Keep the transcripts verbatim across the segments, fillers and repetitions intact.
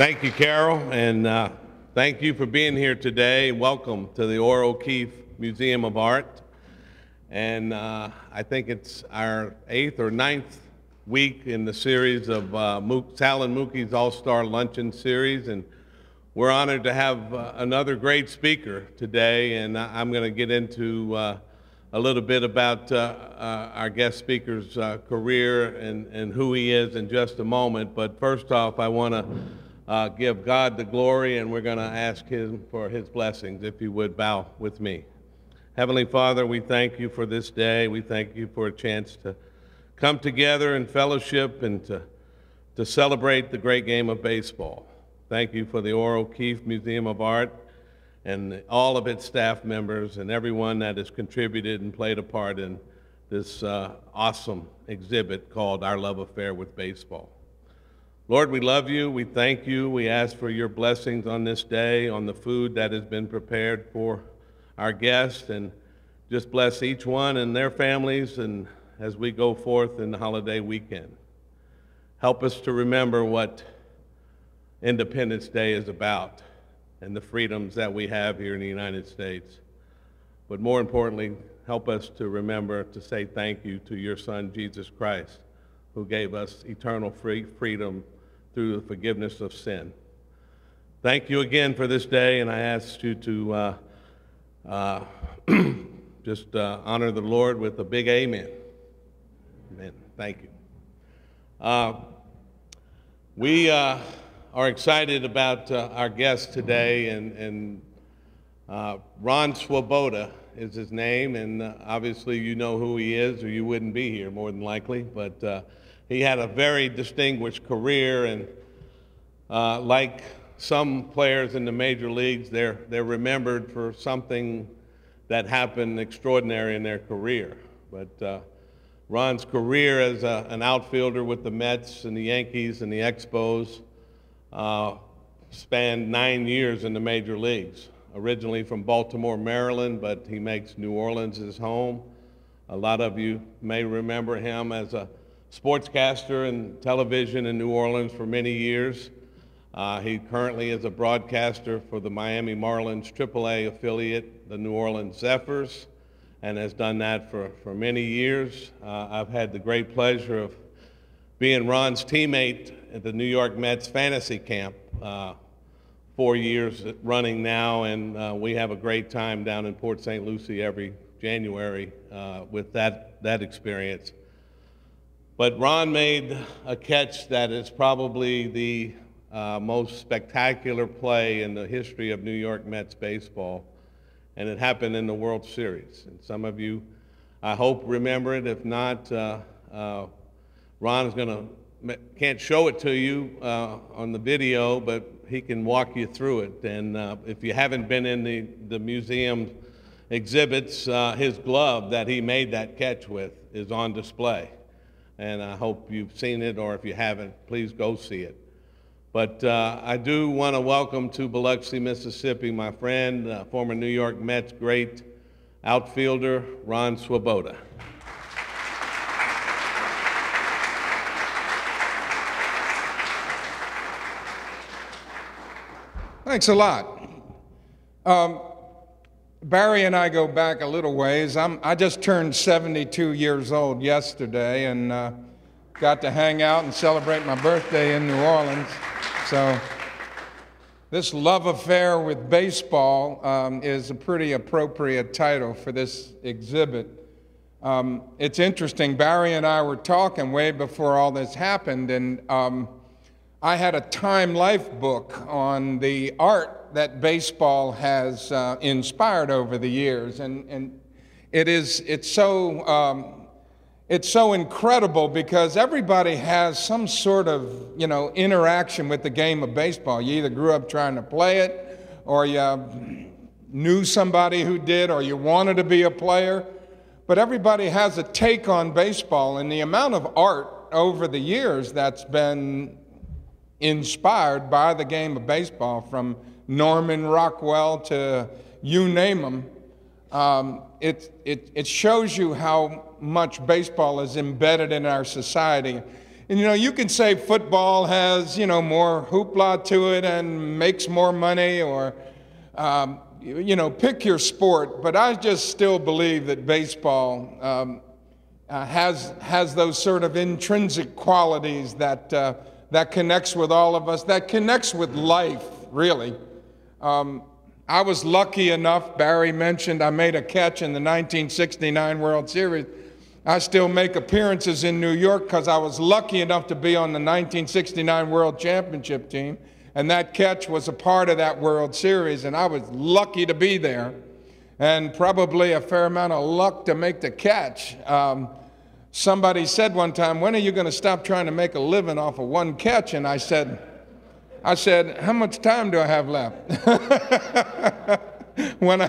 Thank you, Carol, and uh, thank you for being here today. Welcome to the Ohr-O'Keefe Museum of Art. And uh, I think it's our eighth or ninth week in the series of uh, Mook, Sal and Mookie's All-Star Luncheon Series, and we're honored to have uh, another great speaker today, and I'm going to get into uh, a little bit about uh, uh, our guest speaker's uh, career and, and who he is in just a moment. But first off, I want to Uh, give God the glory, and we're going to ask him for his blessings. If you would bow with me. Heavenly Father, we thank you for this day. We thank you for a chance to come together in fellowship and to, to celebrate the great game of baseball. Thank you for the Ohr-O'Keefe Museum of Art and all of its staff members and everyone that has contributed and played a part in this uh, awesome exhibit called Our Love Affair with Baseball. Lord, we love you, we thank you, we ask for your blessings on this day, on the food that has been prepared for our guests, and just bless each one and their families and as we go forth in the holiday weekend. Help us to remember what Independence Day is about and the freedoms that we have here in the United States. But more importantly, help us to remember to say thank you to your Son, Jesus Christ, who gave us eternal free freedom through the forgiveness of sin. Thank you again for this day, and I ask you to uh, uh, just uh, honor the Lord with a big amen. Amen. Thank you. Uh, we uh, are excited about uh, our guest today, and, and uh, Ron Swoboda is his name, and uh, obviously you know who he is, or you wouldn't be here more than likely. But uh, he had a very distinguished career, and uh, like some players in the major leagues, they're, they're remembered for something that happened extraordinary in their career. But uh, Ron's career as a, an outfielder with the Mets and the Yankees and the Expos uh, spanned nine years in the major leagues. Originally from Baltimore, Maryland, but he makes New Orleans his home. A lot of you may remember him as a sportscaster and television in New Orleans for many years. Uh, he currently is a broadcaster for the Miami Marlins triple A affiliate, the New Orleans Zephyrs, and has done that for, for many years. Uh, I've had the great pleasure of being Ron's teammate at the New York Mets fantasy camp uh, four years running now, and uh, we have a great time down in Port Saint Lucie every January uh, with that, that experience. But Ron made a catch that is probably the uh, most spectacular play in the history of New York Mets baseball, and it happened in the World Series. And some of you, I hope, remember it. If not, uh, uh, Ron is going to, can't show it to you uh, on the video, but he can walk you through it. And uh, if you haven't been in the, the museum exhibits, uh, his glove that he made that catch with is on display. And I hope you've seen it, or if you haven't, please go see it. But uh, I do want to welcome to Biloxi, Mississippi, my friend, uh, former New York Mets great outfielder, Ron Swoboda. Thanks a lot. Um, Barry and I go back a little ways. I'm, I just turned seventy-two years old yesterday, and uh, got to hang out and celebrate my birthday in New Orleans. So this love affair with baseball um, is a pretty appropriate title for this exhibit. Um, it's interesting. Barry and I were talking way before all this happened, and um, I had a Time Life book on the art that baseball has uh, inspired over the years, and, and it is, it's so, um, it's so incredible because everybody has some sort of, you know, interaction with the game of baseball. You either grew up trying to play it, or you knew somebody who did, or you wanted to be a player, but everybody has a take on baseball, and the amount of art over the years that's been inspired by the game of baseball, from Norman Rockwell to you name them. Um, it, it, it shows you how much baseball is embedded in our society. And, you know, you can say football has, you know, more hoopla to it and makes more money, or, um, you know, pick your sport. But I just still believe that baseball um, uh, has, has those sort of intrinsic qualities that, uh, that connects with all of us, that connects with life, really. Um, I was lucky enough, Barry mentioned, I made a catch in the nineteen sixty-nine World Series. I still make appearances in New York because I was lucky enough to be on the nineteen sixty-nine World Championship team, and that catch was a part of that World Series, and I was lucky to be there, and probably a fair amount of luck to make the catch. Um, somebody said one time, when are you going to stop trying to make a living off of one catch? And I said, I said, how much time do I have left? when, I,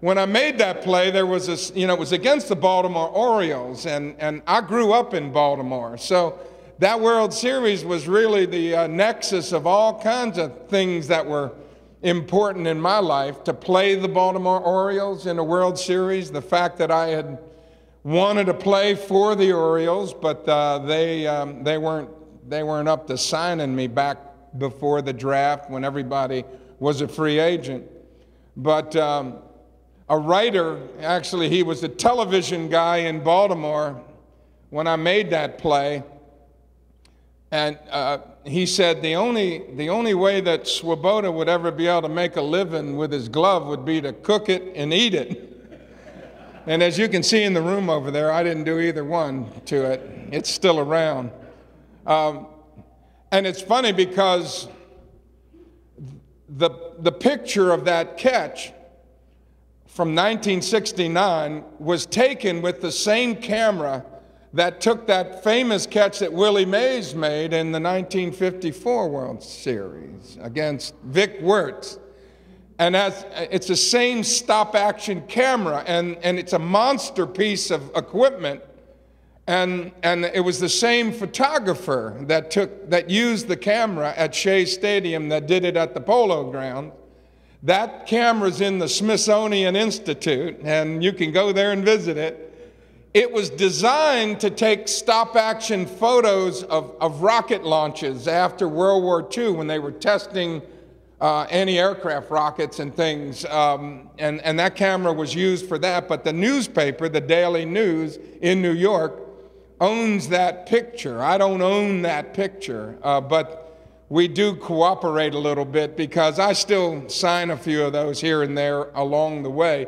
when I made that play, there was this, you know, it was against the Baltimore Orioles, and, and I grew up in Baltimore. So that World Series was really the uh, nexus of all kinds of things that were important in my life. To play the Baltimore Orioles in a World Series, the fact that I had wanted to play for the Orioles, but uh, they, um, they, weren't, they weren't up to signing me back before the draft when everybody was a free agent. But um, a writer, actually he was a television guy in Baltimore when I made that play, and uh, he said the only, the only way that Swoboda would ever be able to make a living with his glove would be to cook it and eat it. And as you can see in the room over there, I didn't do either one to it. It's still around. Um, And it's funny because the, the picture of that catch from nineteen sixty-nine was taken with the same camera that took that famous catch that Willie Mays made in the nineteen fifty-four World Series against Vic Wertz. And as, it's the same stop-action camera, and, and it's a monster piece of equipment. And, and it was the same photographer that, took, that used the camera at Shea Stadium that did it at the Polo Ground. That camera's in the Smithsonian Institute, and you can go there and visit it. It was designed to take stop-action photos of, of rocket launches after World War Two when they were testing uh, anti-aircraft rockets and things, um, and, and that camera was used for that. But the newspaper, the Daily News in New York, owns that picture. I don't own that picture, uh, but we do cooperate a little bit because I still sign a few of those here and there along the way.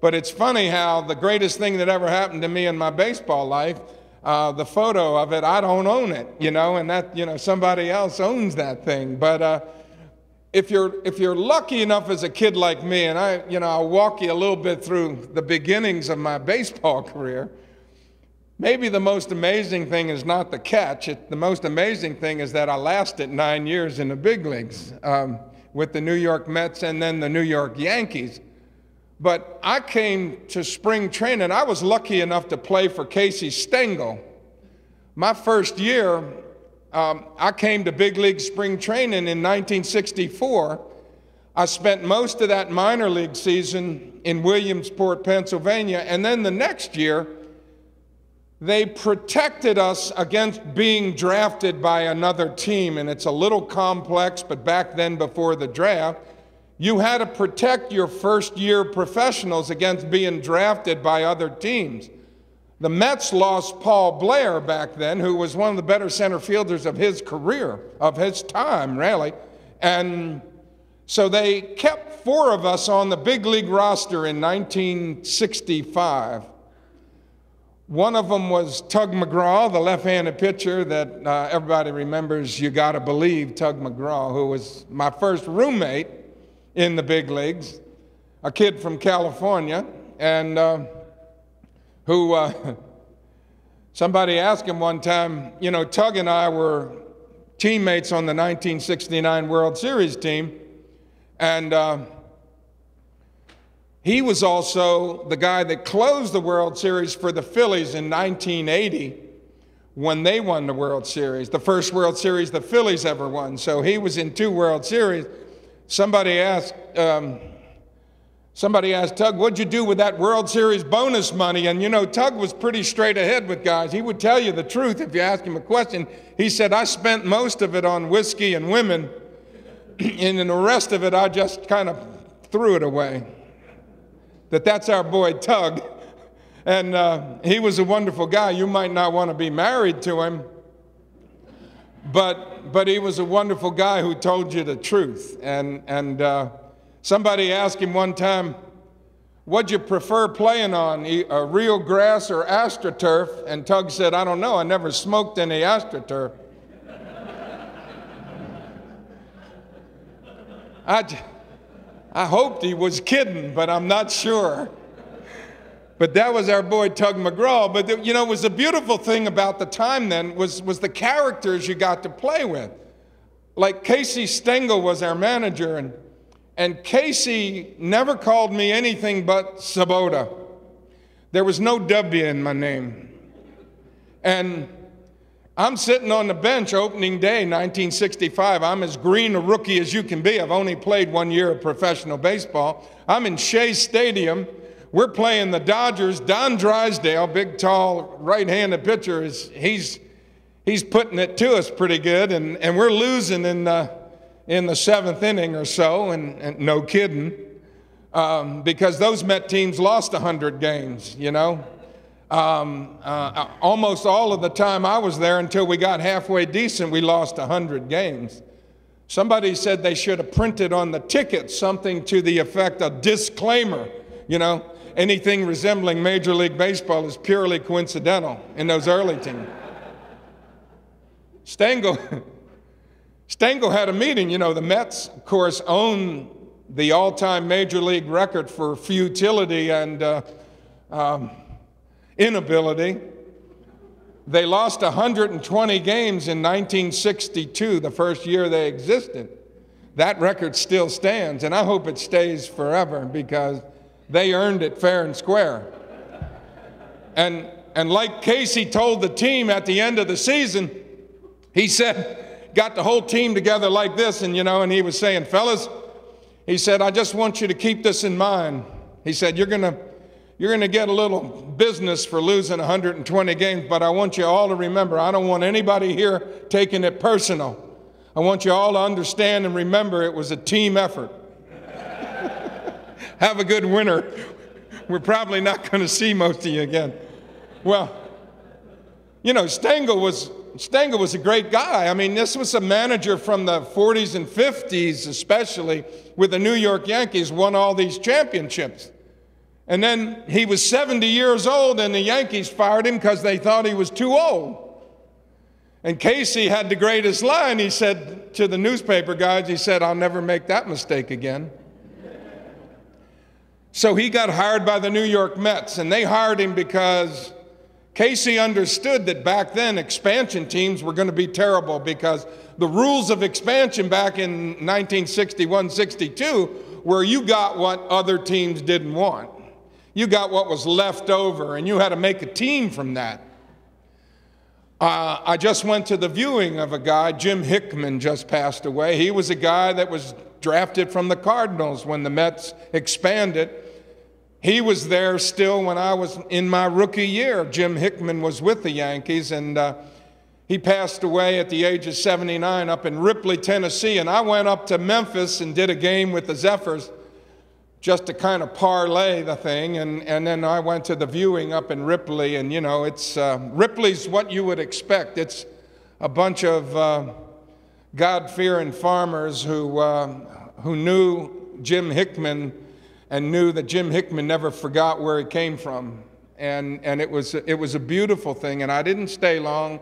But it's funny how the greatest thing that ever happened to me in my baseball life, uh, the photo of it, I don't own it, you know, and that, you know, somebody else owns that thing. But uh, if you're if you're lucky enough as a kid like me, and I, you know, I'll walk you a little bit through the beginnings of my baseball career. Maybe the most amazing thing is not the catch. It, the most amazing thing is that I lasted nine years in the big leagues um, with the New York Mets and then the New York Yankees. But I came to spring training. I was lucky enough to play for Casey Stengel. My first year, um, I came to big league spring training in nineteen sixty-four. I spent most of that minor league season in Williamsport, Pennsylvania, and then the next year, they protected us against being drafted by another team, and it's a little complex, but back then before the draft, you had to protect your first-year professionals against being drafted by other teams. The Mets lost Paul Blair back then, who was one of the better center fielders of his career, of his time, really. And so they kept four of us on the big league roster in nineteen sixty-five. One of them was Tug McGraw, the left-handed pitcher that uh, everybody remembers, you gotta believe, Tug McGraw, who was my first roommate in the big leagues, a kid from California, and uh, who, uh, somebody asked him one time, you know, Tug and I were teammates on the nineteen sixty-nine World Series team, and uh, he was also the guy that closed the World Series for the Phillies in nineteen eighty when they won the World Series, the first World Series the Phillies ever won. So he was in two World Series. Somebody asked, um, Somebody asked Tug, what'd you do with that World Series bonus money? And you know, Tug was pretty straight ahead with guys. He would tell you the truth if you asked him a question. He said, I spent most of it on whiskey and women, and then the rest of it, I just kind of threw it away. That that's our boy Tug. And uh, he was a wonderful guy. You might not want to be married to him, but, but he was a wonderful guy who told you the truth. And, and, uh, Somebody asked him one time, what'd you prefer playing on, a real grass or AstroTurf? And Tug said, I don't know, I never smoked any AstroTurf. I, I hoped he was kidding, but I'm not sure. But that was our boy Tug McGraw. But the, you know, it was a beautiful thing about the time then was, was the characters you got to play with. Like Casey Stengel was our manager, and And Casey never called me anything but Swoboda. There was no W in my name. And I'm sitting on the bench opening day, nineteen sixty-five. I'm as green a rookie as you can be. I've only played one year of professional baseball. I'm in Shea Stadium. We're playing the Dodgers. Don Drysdale, big, tall, right-handed pitcher, is, he's, he's putting it to us pretty good. And, and we're losing in the, in the seventh inning or so, and, and no kidding, um, because those Met teams lost one hundred games, you know. Um, uh, almost all of the time I was there until we got halfway decent, we lost one hundred games. Somebody said they should have printed on the ticket something to the effect of disclaimer, you know, anything resembling Major League Baseball is purely coincidental in those early teams. Stengel. Stengel had a meeting. You know, the Mets, of course, own the all-time Major League record for futility and uh, um, inability. They lost one hundred twenty games in nineteen sixty-two, the first year they existed. That record still stands, and I hope it stays forever because they earned it fair and square. And, and like Casey told the team at the end of the season, he said, got the whole team together like this, and you know, and he was saying, fellas, he said, I just want you to keep this in mind. He said, you're gonna, you're gonna get a little business for losing one hundred twenty games, but I want you all to remember, I don't want anybody here taking it personal. I want you all to understand and remember it was a team effort. Have a good winter. We're probably not gonna see most of you again. Well, you know, Stengel was, Stengel was a great guy. I mean, this was a manager from the forties and fifties, especially, with the New York Yankees, won all these championships. And then he was seventy years old, and the Yankees fired him because they thought he was too old. And Casey had the greatest line. He said to the newspaper guys, he said, I'll never make that mistake again. So he got hired by the New York Mets, and they hired him because Casey understood that back then expansion teams were going to be terrible because the rules of expansion back in nineteen sixty-one sixty-two were you got what other teams didn't want. You got what was left over, and you had to make a team from that. Uh, I just went to the viewing of a guy, Jim Hickman just passed away. He was a guy that was drafted from the Cardinals when the Mets expanded. He was there still when I was in my rookie year. Jim Hickman was with the Yankees, and uh, he passed away at the age of seventy-nine up in Ripley, Tennessee. And I went up to Memphis and did a game with the Zephyrs just to kind of parlay the thing. And, and then I went to the viewing up in Ripley, and, you know, it's, uh, Ripley's what you would expect. It's a bunch of uh, God-fearing farmers who, uh, who knew Jim Hickman and knew that Jim Hickman never forgot where he came from. And, and it was, it was a beautiful thing, and I didn't stay long.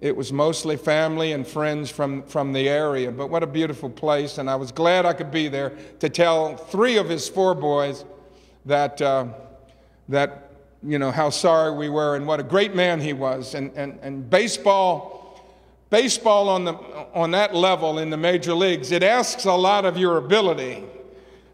It was mostly family and friends from, from the area, but what a beautiful place, and I was glad I could be there to tell three of his four boys that, uh, that you know, how sorry we were and what a great man he was. And, and, and baseball, baseball on, the, on that level in the major leagues, it asks a lot of your ability.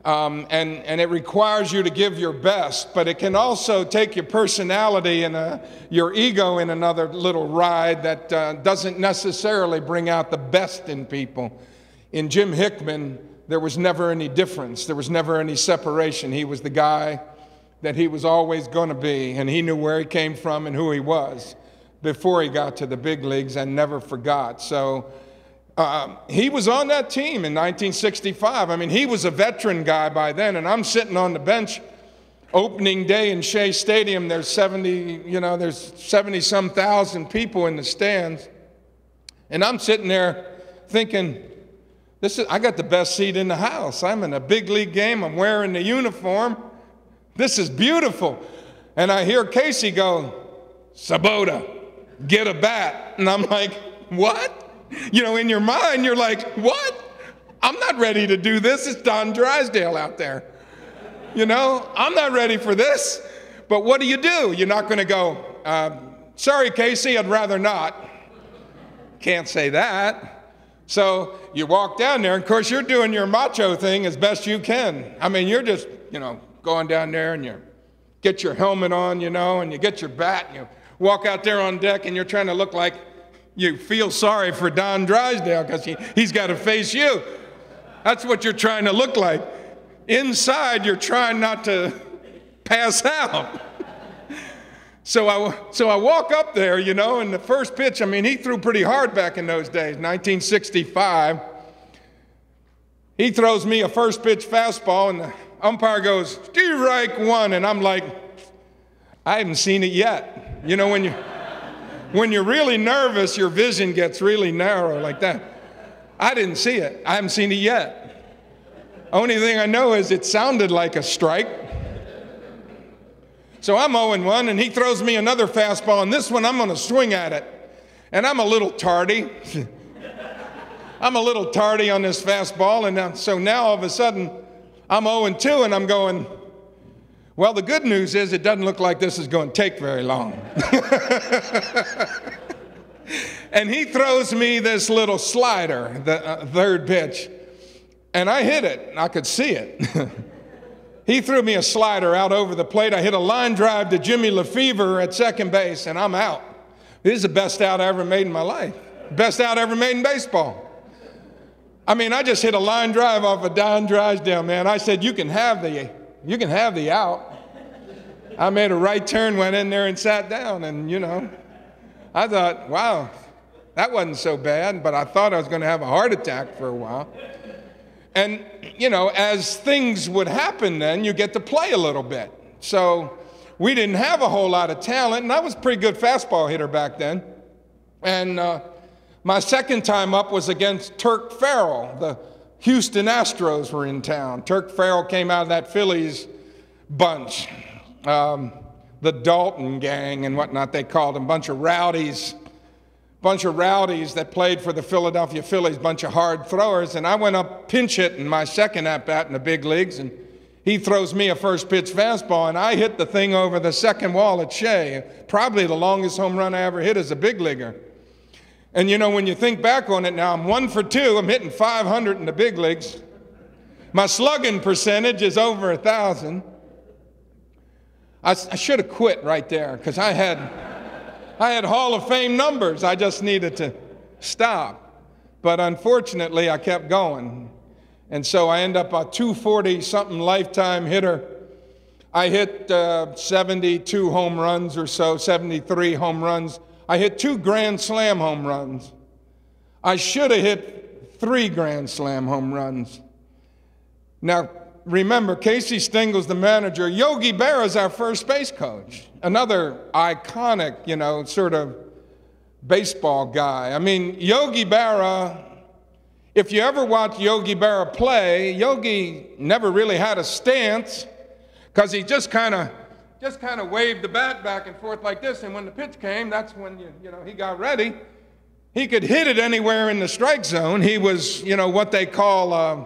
Um, and, and it requires you to give your best, but it can also take your personality and uh, your ego in another little ride that uh, doesn't necessarily bring out the best in people. In Jim Hickman, there was never any difference. There was never any separation. He was the guy that he was always going to be, and he knew where he came from and who he was before he got to the big leagues and never forgot. So um, he was on that team in nineteen sixty-five. I mean, he was a veteran guy by then, and I'm sitting on the bench opening day in Shea Stadium. There's seventy, you know, there's seventy-some thousand people in the stands, and I'm sitting there thinking, this is, I got the best seat in the house. I'm in a big league game. I'm wearing the uniform. This is beautiful. And I hear Casey go, "Swoboda, get a bat." And I'm like, what? You know, in your mind, you're like, what? I'm not ready to do this. It's Don Drysdale out there. You know, I'm not ready for this. But what do you do? You're not going to go, uh, sorry, Casey, I'd rather not. Can't say that. So you walk down there, and of course, you're doing your macho thing as best you can. I mean, you're just, you know, going down there, and you get your helmet on, you know, and you get your bat, and you walk out there on deck, and you're trying to look like you feel sorry for Don Drysdale because he, he's got to face you. That's what you're trying to look like. Inside, you're trying not to pass out. So I, so I walk up there, you know, and the first pitch, I mean, he threw pretty hard back in those days, nineteen sixty-five. He throws me a first pitch fastball, and the umpire goes, strike one, and I'm like, I haven't seen it yet. You know, when, you, when you're really nervous, your vision gets really narrow like that. I didn't see it. I haven't seen it yet. Only thing I know is it sounded like a strike. So I'm oh and one, and he throws me another fastball, and this one I'm going to swing at it. And I'm a little tardy. I'm a little tardy on this fastball, and now, so now all of a sudden, I'm oh and two, and I'm going, well, the good news is it doesn't look like this is going to take very long. And he throws me this little slider, the uh, third pitch, and I hit it, and I could see it. He threw me a slider out over the plate. I hit a line drive to Jimmy LaFever at second base, and I'm out. This is the best out I ever made in my life. Best out I ever made in baseball. I mean, I just hit a line drive off of Don Drysdale, man. I said, you can have the, you can have the out. I made a right turn, went in there and sat down, and, you know, I thought, wow, that wasn't so bad, but I thought I was going to have a heart attack for a while. And, you know, as things would happen then, you get to play a little bit. So we didn't have a whole lot of talent, and I was a pretty good fastball hitter back then. And uh, my second time up was against Turk Farrell. The Houston Astros were in town. Turk Farrell came out of that Phillies bunch, um, the Dalton gang and whatnot they called them, bunch of rowdies. bunch of rowdies that played for the Philadelphia Phillies, bunch of hard throwers, and I went up pinch hitting my second at-bat in the big leagues, and he throws me a first-pitch fastball, and I hit the thing over the second wall at Shea, probably the longest home run I ever hit as a big leaguer. And, you know, when you think back on it now, I'm one for two. I'm hitting five hundred in the big leagues. My slugging percentage is over one thousand. I, I should have quit right there because I had... I had Hall of Fame numbers. I just needed to stop. But unfortunately, I kept going. And so I end up a two forty something lifetime hitter. I hit uh, seventy-two home runs or so, seventy-three home runs. I hit two Grand Slam home runs. I should have hit three Grand Slam home runs. Now, remember, Casey Stengel's the manager. Yogi Berra's our first base coach. Another iconic, you know, sort of baseball guy. I mean, Yogi Berra, if you ever watch Yogi Berra play, Yogi never really had a stance because he just kind of just kind of waved the bat back and forth like this. And when the pitch came, that's when, you, you know, he got ready. He could hit it anywhere in the strike zone. He was, you know, what they call... Uh,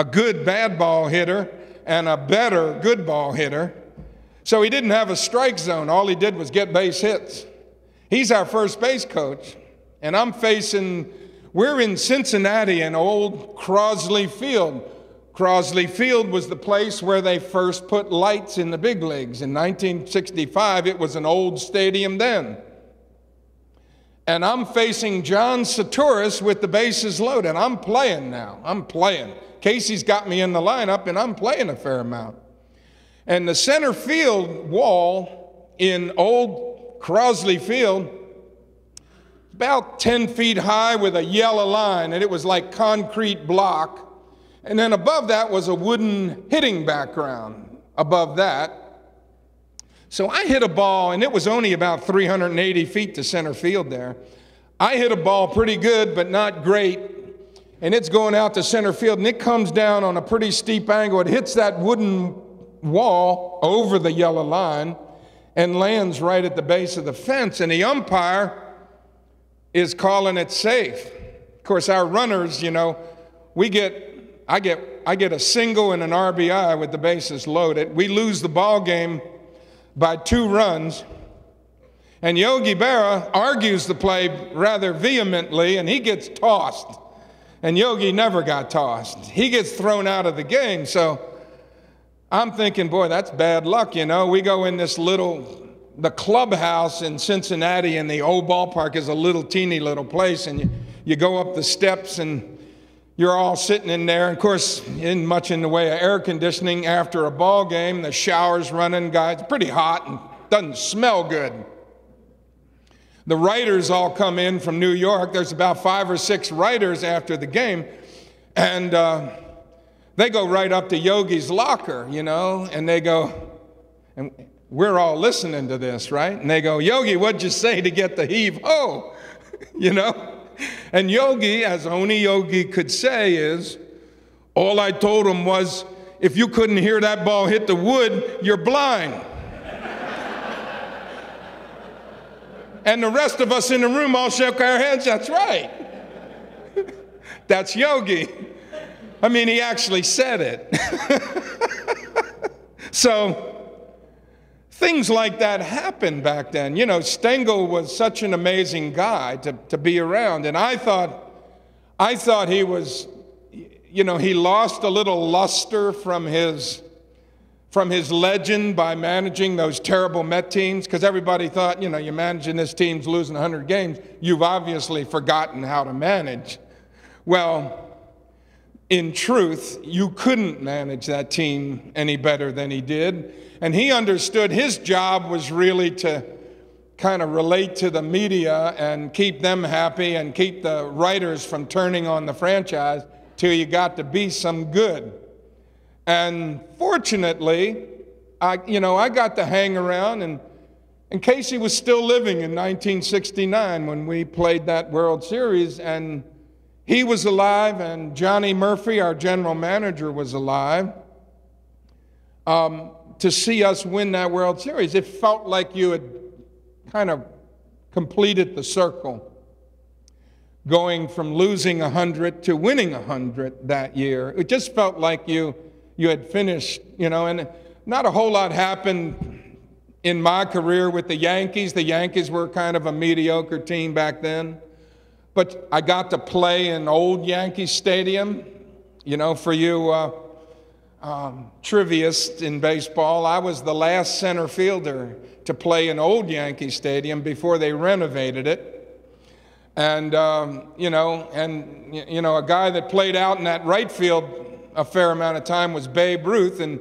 a good bad ball hitter, and a better good ball hitter. So he didn't have a strike zone. All he did was get base hits. He's our first base coach, and I'm facing, we're in Cincinnati in old Crosley Field. Crosley Field was the place where they first put lights in the big leagues. In nineteen sixty-five, it was an old stadium then. and I'm facing John Satoris with the bases loaded. And I'm playing now. I'm playing. Casey's got me in the lineup, and I'm playing a fair amount. And the center field wall in old Crosley Field, about ten feet high with a yellow line, and it was like concrete block. And then above that was a wooden hitting background above that. So I hit a ball, and it was only about three hundred eighty feet to center field there. I hit a ball pretty good, but not great. And it's going out to center field, and it comes down on a pretty steep angle. It hits that wooden wall over the yellow line and lands right at the base of the fence. And the umpire is calling it safe. Of course, our runners, you know, we get... I get, I get a single and an R B I with the bases loaded. We lose the ball game by two runs. And Yogi Berra argues the play rather vehemently, and he gets tossed. And Yogi never got tossed. He gets thrown out of the game. So I'm thinking, boy, that's bad luck, you know. We go in this little, the clubhouse in Cincinnati, and the old ballpark is a little teeny little place, and you, you go up the steps and you're all sitting in there. Of course, in much in the way of air conditioning after a ball game, the shower's running, guys, pretty hot and doesn't smell good. The writers all come in from New York. There's about five or six writers after the game, and uh, they go right up to Yogi's locker, you know, and they go, and we're all listening to this, right? And they go, Yogi, what'd you say to get the heave-ho, you know? And Yogi, as only Yogi could say, is, all I told him was, if you couldn't hear that ball hit the wood, you're blind. And the rest of us in the room all shook our heads, that's right. That's Yogi. I mean, he actually said it. So things like that happened back then. You know, Stengel was such an amazing guy to, to be around. And I thought, I thought he was, you know, he lost a little luster from his, from his legend by managing those terrible Met teams, because everybody thought, you know, you're managing this team's losing a hundred games. You've obviously forgotten how to manage. Well, in truth, you couldn't manage that team any better than he did. And he understood his job was really to kind of relate to the media and keep them happy and keep the writers from turning on the franchise till you got to be some good. And fortunately, I, you know, I got to hang around, and, and Casey was still living in nineteen sixty-nine when we played that World Series, and he was alive, and Johnny Murphy, our general manager, was alive. Um, to see us win that World Series. It felt like you had kind of completed the circle, going from losing a hundred to winning a hundred that year. It just felt like you, you had finished, you know, and not a whole lot happened in my career with the Yankees. The Yankees were kind of a mediocre team back then, but I got to play in old Yankee Stadium, you know, for you, uh, Um, triviast in baseball. I was the last center fielder to play in old Yankee Stadium before they renovated it. And, um, you know, and, you know, a guy that played out in that right field a fair amount of time was Babe Ruth. And,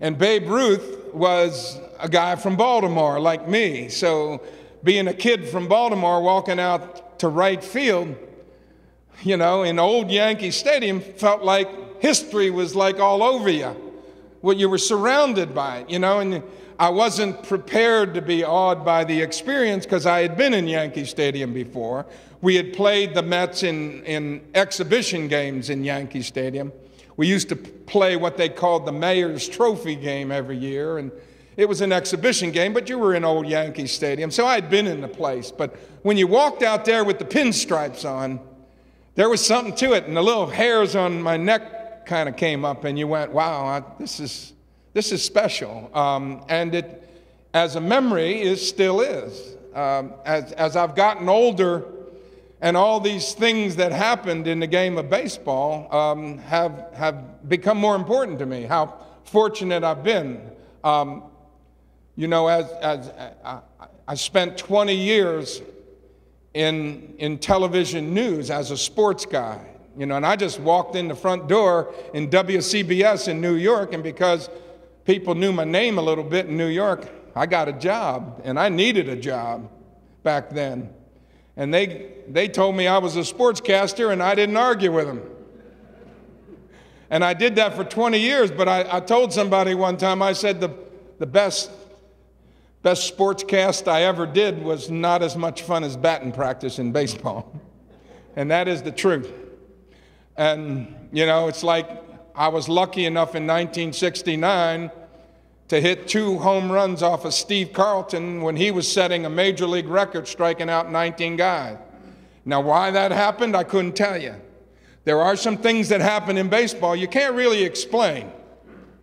and Babe Ruth was a guy from Baltimore like me. So being a kid from Baltimore walking out to right field, you know, in old Yankee Stadium felt like history was like all over you. Well, you were surrounded by it, you know, and I wasn't prepared to be awed by the experience because I had been in Yankee Stadium before. We had played the Mets in, in exhibition games in Yankee Stadium. We used to play what they called the Mayor's Trophy game every year, and it was an exhibition game, but you were in old Yankee Stadium, so I had been in the place. But when you walked out there with the pinstripes on, there was something to it, and the little hairs on my neck kind of came up, and you went, wow, I, this is this is special. Um, and it, as a memory, it still is. Um, as, as I've gotten older, and all these things that happened in the game of baseball um, have, have become more important to me, how fortunate I've been. Um, you know, as, as I, I spent twenty years in, in television news as a sports guy. You know, and I just walked in the front door in W C B S in New York, and because people knew my name a little bit in New York, I got a job, and I needed a job back then. And they, they told me I was a sportscaster, and I didn't argue with them. And I did that for twenty years, but I, I told somebody one time, I said the, the best, best sportscast I ever did was not as much fun as batting practice in baseball. And that is the truth. And, you know, it's like I was lucky enough in nineteen sixty-nine to hit two home runs off of Steve Carlton when he was setting a major league record, striking out nineteen guys. Now, why that happened, I couldn't tell you. There are some things that happen in baseball you can't really explain.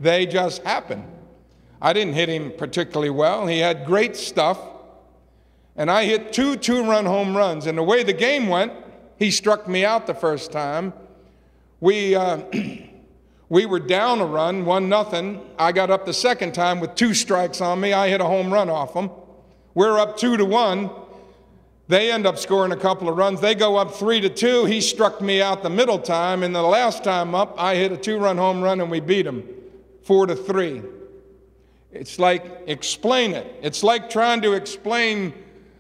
They just happen. I didn't hit him particularly well. He had great stuff. And I hit two two-run home runs. And the way the game went, he struck me out the first time. We, uh, we were down a run, one nothing. I got up the second time with two strikes on me. I hit a home run off him. We're up two to one. They end up scoring a couple of runs. They go up three to two. He struck me out the middle time. And the last time up, I hit a two-run home run and we beat him, four to three. It's like, explain it. It's like trying to explain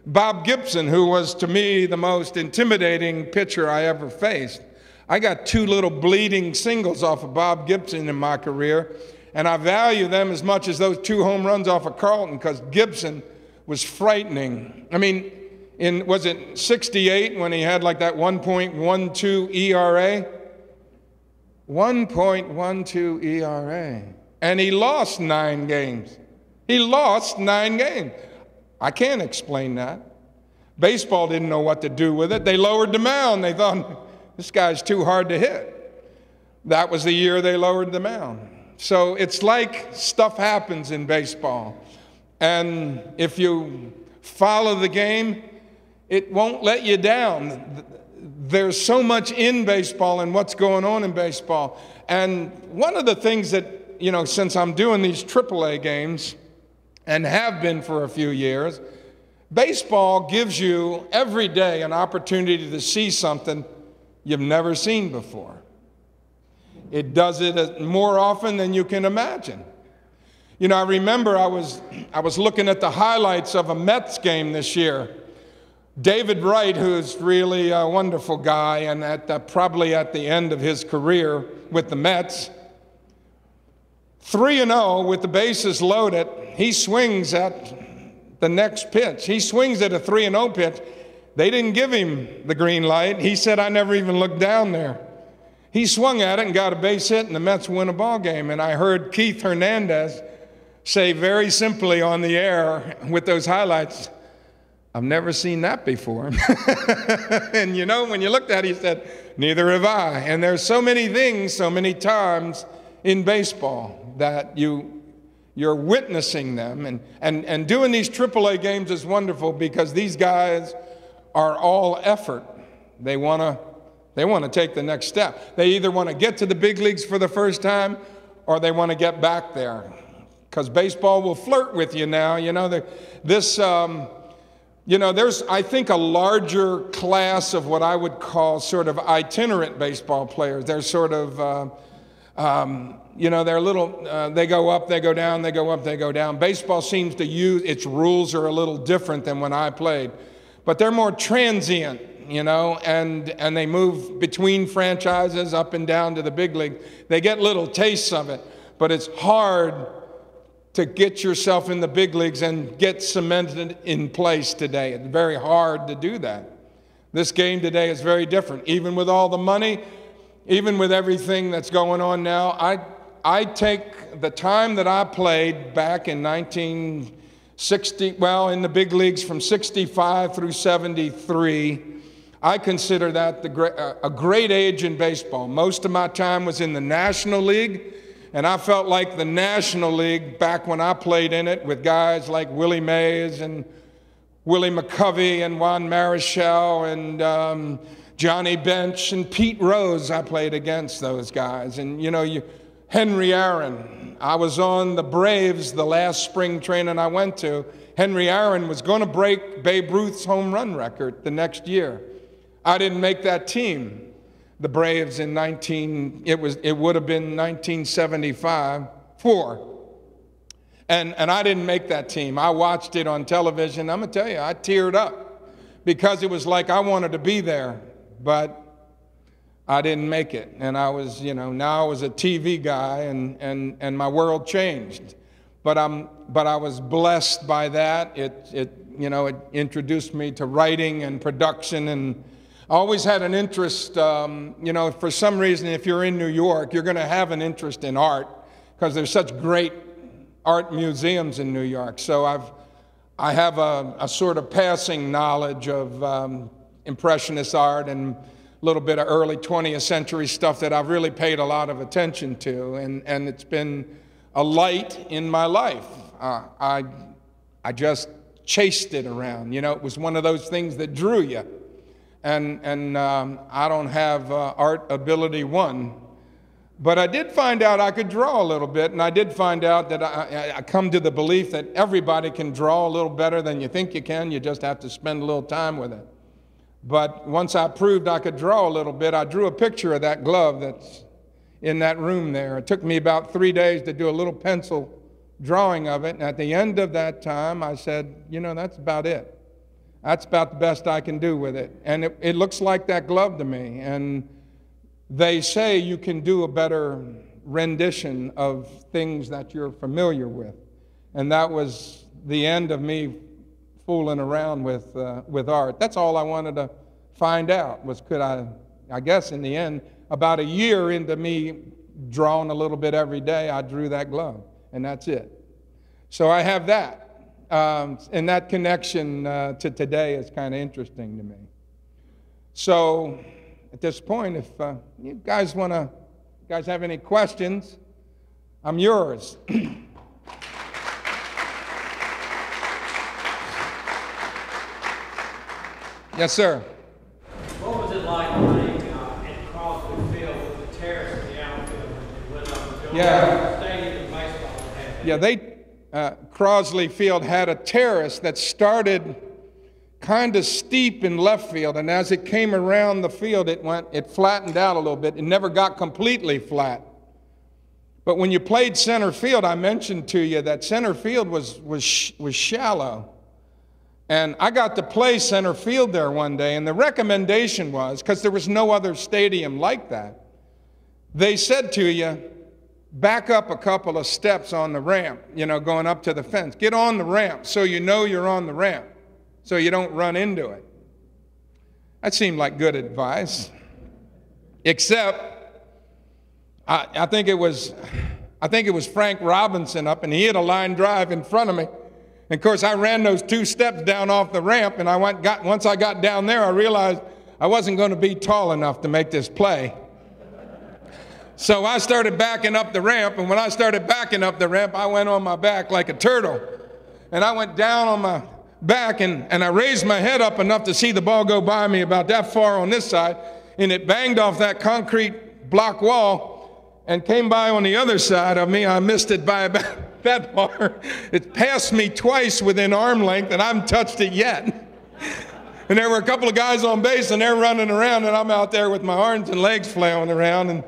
Bob Gibson, who was to me the most intimidating pitcher I ever faced. I got two little bleeding singles off of Bob Gibson in my career, and I value them as much as those two home runs off of Carlton, because Gibson was frightening. I mean, in, was it sixty-eight when he had like that one point one two E R A? one point one two E R A. And he lost nine games. He lost nine games. I can't explain that. Baseball didn't know what to do with it. They lowered the mound. They thought, this guy's too hard to hit. That was the year they lowered the mound. So it's like stuff happens in baseball. And if you follow the game, it won't let you down. There's so much in baseball and what's going on in baseball. And one of the things that, you know, since I'm doing these triple A games and have been for a few years, baseball gives you every day an opportunity to see something you've never seen before. It does it more often than you can imagine. You know, I remember I was, I was looking at the highlights of a Mets game this year. David Wright, who's really a wonderful guy, and at the, probably at the end of his career with the Mets, three and oh with the bases loaded, he swings at the next pitch. He swings at a three and oh pitch. They didn't give him the green light. He said, I never even looked down there. He swung at it and got a base hit, and the Mets win a ball game. And I heard Keith Hernandez say very simply on the air with those highlights, I've never seen that before. And you know, when you looked at it, he said, neither have I. And there's so many things, so many times in baseball that you, you're witnessing them. And, and, and doing these triple A games is wonderful because these guys are all effort. They want to they want to take the next step. They either want to get to the big leagues for the first time or they want to get back there, because baseball will flirt with you now. You know, the, this, um, you know, there's, I think, a larger class of what I would call sort of itinerant baseball players. They're sort of, uh, um, you know, they're little, uh, they go up, they go down, they go up, they go down. Baseball seems to use, its rules are a little different than when I played. But they're more transient, you know, and, and they move between franchises up and down to the big league. They get little tastes of it, but it's hard to get yourself in the big leagues and get cemented in place today. It's very hard to do that. This game today is very different. Even with all the money, even with everything that's going on now, I, I take the time that I played back in nineteen sixty, well, in the big leagues from sixty-five through seventy-three, I consider that the great, uh, a great age in baseball. Most of my time was in the National League, and I felt like the National League, back when I played in it, with guys like Willie Mays and Willie McCovey and Juan Marichal and um, Johnny Bench and Pete Rose, I played against those guys. And, you know, you, Henry Aaron. I was on the Braves the last spring training I went to, Henry Aaron was going to break Babe Ruth's home run record the next year. I didn't make that team. The Braves in nineteen, it was, it would have been nineteen seventy-five, four. And, and I didn't make that team. I watched it on television. I'm gonna tell you, I teared up because it was like I wanted to be there, but I didn't make it. And I was, you know, now I was a T V guy and, and, and my world changed. But, I'm, but I was blessed by that. It, it, you know, it introduced me to writing and production, and I always had an interest, um, you know, for some reason, if you're in New York, you're gonna have an interest in art because there's such great art museums in New York. So I've, I have a, a sort of passing knowledge of um, Impressionist art and a little bit of early twentieth century stuff that I've really paid a lot of attention to, and, and it's been a light in my life. Uh, I, I just chased it around. You know, it was one of those things that drew you. And, and um, I don't have uh, art ability one, but I did find out I could draw a little bit, and I did find out that I, I come to the belief that everybody can draw a little better than you think you can. You just have to spend a little time with it. But once I proved I could draw a little bit, I drew a picture of that glove that's in that room there. It took me about three days to do a little pencil drawing of it, and at the end of that time, I said, you know, that's about it. That's about the best I can do with it. And it, it looks like that glove to me. And they say you can do a better rendition of things that you're familiar with. And that was the end of me fooling around with, uh, with art. That's all I wanted to find out was could I, I guess in the end, about a year into me drawing a little bit every day, I drew that glove, and that's it. So I have that, um, and that connection uh, to today is kind of interesting to me. So at this point, if uh, you guys want to, guys have any questions, I'm yours. Yes, sir. What was it like playing uh, at Crosley Field with the terrace in the outfield and went up the yeah. stadium baseball? Yeah, they uh, Crosley Field had a terrace that started kind of steep in left field, and as it came around the field, it went it flattened out a little bit. It never got completely flat. But when you played center field, I mentioned to you that center field was was sh was shallow. And I got to play center field there one day, and the recommendation was, because there was no other stadium like that, they said to you, back up a couple of steps on the ramp, you know, going up to the fence. Get on the ramp so you know you're on the ramp, so you don't run into it. That seemed like good advice, except I, I, think it was, I think it was Frank Robinson up, and he hit a line drive in front of me. And of course, I ran those two steps down off the ramp, and I went, got, once I got down there, I realized I wasn't going to be tall enough to make this play. So I started backing up the ramp, and when I started backing up the ramp, I went on my back like a turtle. And I went down on my back, and, and I raised my head up enough to see the ball go by me about that far on this side, and it banged off that concrete block wall and came by on the other side of me. I missed it by about that far. It passed me twice within arm length, and I haven't touched it yet. And there were a couple of guys on base, and they're running around, and I'm out there with my arms and legs flailing around, and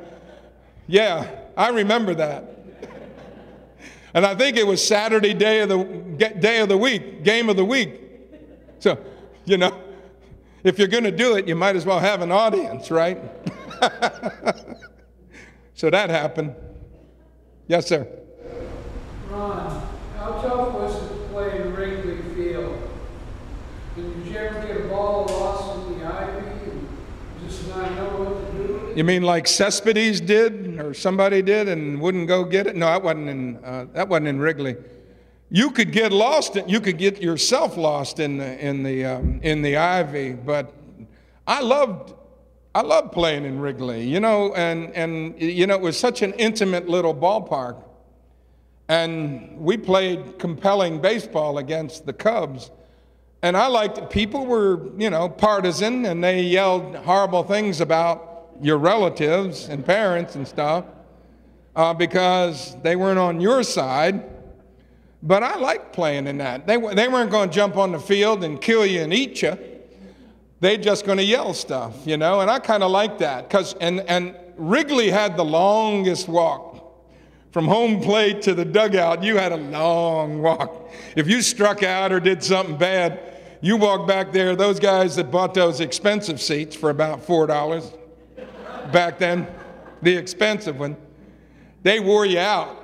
yeah, I remember that. And I think it was Saturday day of the day of the week, game of the week. So, you know, if you're going to do it, you might as well have an audience, right? So that happened. Yes, sir. Ron, how tough was it to play in Wrigley Field? Did you ever get a ball lost in the ivy and just not know what to do with it? You mean like Cespedes did, or somebody did and wouldn't go get it? No, that wasn't in uh, that wasn't in Wrigley. You could get lost. You could get yourself lost in the in the um, in the ivy. But I loved I loved playing in Wrigley. You know, and and you know, it was such an intimate little ballpark. And we played compelling baseball against the Cubs. And I liked, people were, you know, partisan, and they yelled horrible things about your relatives and parents and stuff uh, because they weren't on your side. But I liked playing in that. They, they weren't going to jump on the field and kill you and eat you. They're just going to yell stuff, you know, and I kind of liked that. 'Cause, and, and Wrigley had the longest walk. From home plate to the dugout, you had a long walk. If you struck out or did something bad, you walked back there. Those guys that bought those expensive seats for about four dollars back then, the expensive one, they wore you out.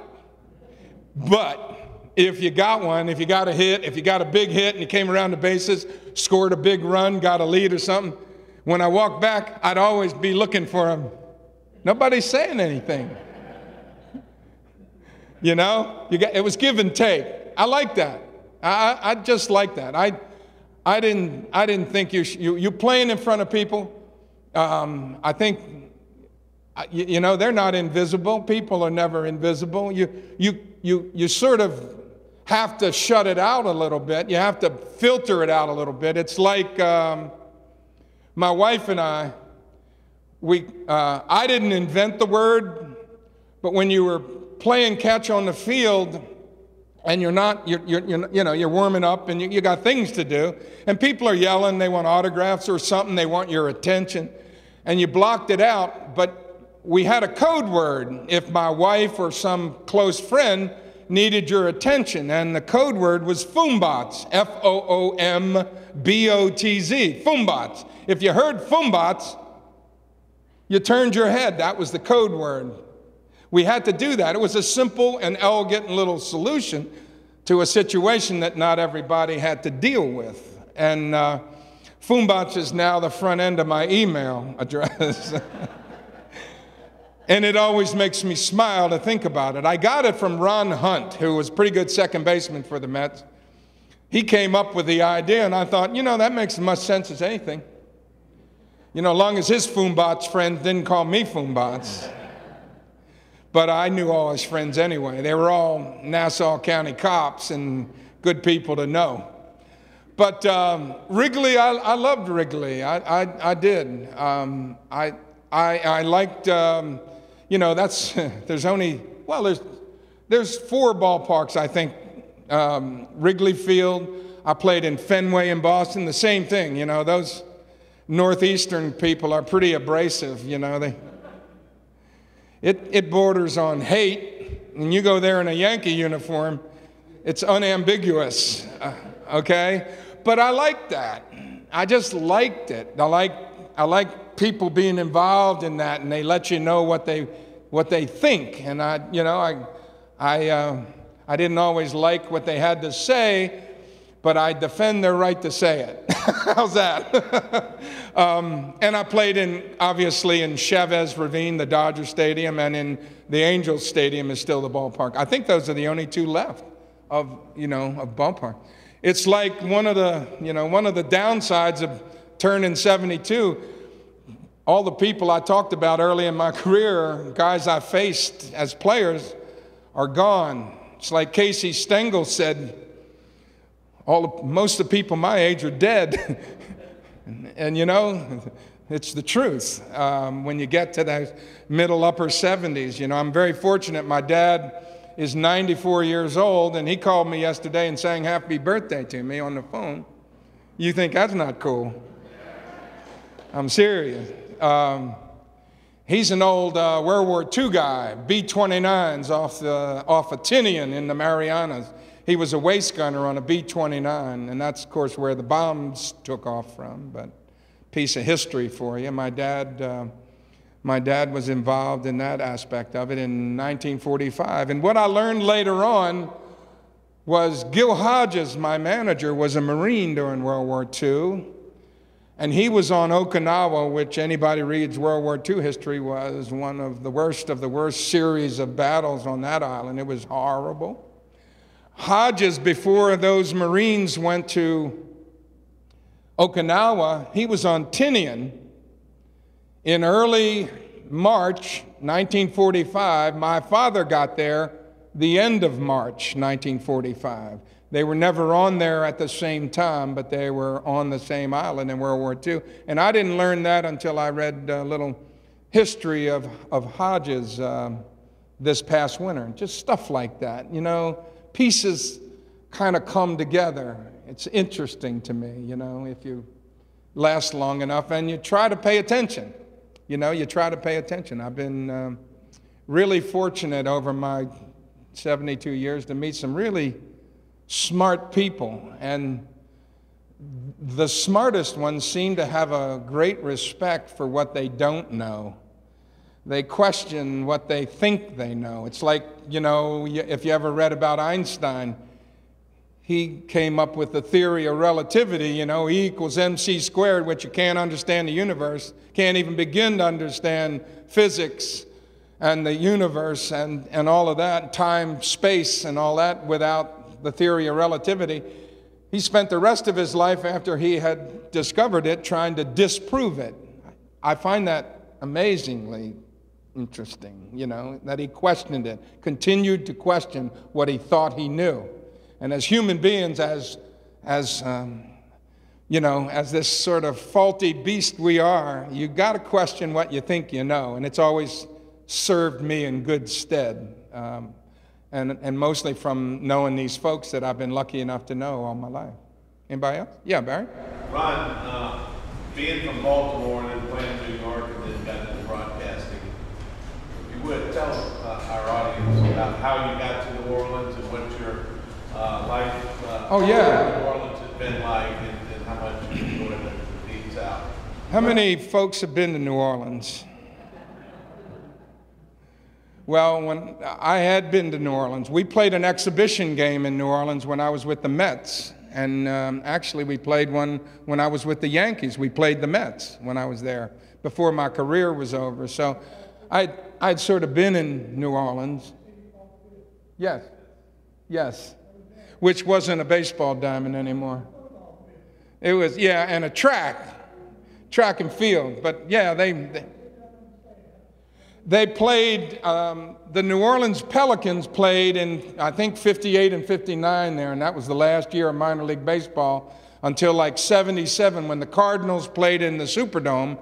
But if you got one, if you got a hit, if you got a big hit and you came around the bases, scored a big run, got a lead or something, when I walked back, I'd always be looking for him. Nobody's saying anything. You know, you got, it was give and take. I like that. I, I just like that. I, I didn't, I didn't think you, sh you, you playing in front of people. Um, I think, you, you know, they're not invisible. People are never invisible. You, you, you, you sort of have to shut it out a little bit. You have to filter it out a little bit. It's like um, my wife and I, we, uh, I didn't invent the word, but when you were playing catch on the field, and you're not, you're, you're, you're, you know, you're warming up, and you, you got things to do, and people are yelling, they want autographs or something, they want your attention, and you blocked it out. But we had a code word if my wife or some close friend needed your attention, and the code word was foombots, F O O M B O T Z, foombots. If you heard foombots, you turned your head. That was the code word. We had to do that. It was a simple and elegant little solution to a situation that not everybody had to deal with. And uh, Foombach is now the front end of my email address. And it always makes me smile to think about it. I got it from Ron Hunt, who was a pretty good second baseman for the Mets. He came up with the idea, and I thought, you know, that makes as much sense as anything. You know, as long as his Foombach friends didn't call me Foombach. But I knew all his friends anyway. They were all Nassau County cops and good people to know. But um, Wrigley, I, I loved Wrigley. I, I, I did. Um, I, I, I liked, um, you know, that's, there's only, well, there's, there's four ballparks, I think. Um, Wrigley Field, I played in Fenway in Boston, the same thing. You know, those Northeastern people are pretty abrasive, you know. They. It, it borders on hate. When you go there in a Yankee uniform, it's unambiguous, uh, okay? But I liked that. I just liked it. I like I like people being involved in that, and they let you know what they what they think. And I, you know, I I uh, I didn't always like what they had to say, but I defend their right to say it. How's that? um, and I played in, obviously, in Chavez Ravine, the Dodger Stadium, and in the Angels Stadium is still the ballpark. I think those are the only two left of, you know, of ballpark. It's like one of the, you know, one of the downsides of turning seventy-two. All the people I talked about early in my career, guys I faced as players, are gone. It's like Casey Stengel said, All of, most of the people my age are dead. and, and you know, it's the truth. Um, when you get to the middle upper seventies, you know, I'm very fortunate. My dad is ninety-four years old, and he called me yesterday and sang happy birthday to me on the phone. You think that's not cool? I'm serious. Um, he's an old uh, World War Two guy, B twenty-nines off, the, off of Tinian in the Marianas. He was a waist gunner on a B twenty-nine, and that's, of course, where the bombs took off from. But piece of history for you. My dad, uh, my dad was involved in that aspect of it in nineteen forty-five. And what I learned later on was Gil Hodges, my manager, was a Marine during World War Two, and he was on Okinawa, which anybody reads World War Two history was one of the worst of the worst series of battles on that island. It was horrible. Hodges, before those Marines went to Okinawa, he was on Tinian. In early March nineteen forty-five, my father got there the end of March nineteen forty-five. They were never on there at the same time, but they were on the same island in World War Two. And I didn't learn that until I read a little history of, of Hodges um, this past winter. Just stuff like that, you know. Pieces kind of come together. It's interesting to me, you know, if you last long enough and you try to pay attention. You know, you try to pay attention. I've been um, really fortunate over my seventy-two years to meet some really smart people, and the smartest ones seem to have a great respect for what they don't know. They question what they think they know. It's like, you know, if you ever read about Einstein, he came up with the theory of relativity, you know, E equals mc squared, which you can't understand the universe, can't even begin to understand physics and the universe and, and all of that, time, space, and all that without the theory of relativity. He spent the rest of his life after he had discovered it trying to disprove it. I find that amazingly interesting, you know, that he questioned it, continued to question what he thought he knew. And as human beings, as, as um, you know, as this sort of faulty beast we are, you got to question what you think you know, and it's always served me in good stead, um, and, and mostly from knowing these folks that I've been lucky enough to know all my life. Anybody else? Yeah, Barry? Ron, uh, being from Baltimore and then playing in New York and then got into broadcasting, if you would, tell uh, our audience about how you got to New Orleans and what your uh, life uh, oh, yeah. New Orleans has been like, and, and how much you enjoyed the beats out. How many folks have been to New Orleans? Well, when I had been to New Orleans. We played an exhibition game in New Orleans when I was with the Mets. And um, actually, we played one when I was with the Yankees. We played the Mets when I was there, before my career was over. So I'd, I'd sort of been in New Orleans. Yes. Yes. Which wasn't a baseball diamond anymore. It was, yeah, and a track. Track and field. But, yeah, they... they They played, um, the New Orleans Pelicans played in, I think, fifty-eight and fifty-nine there, and that was the last year of minor league baseball until like seventy-seven when the Cardinals played in the Superdome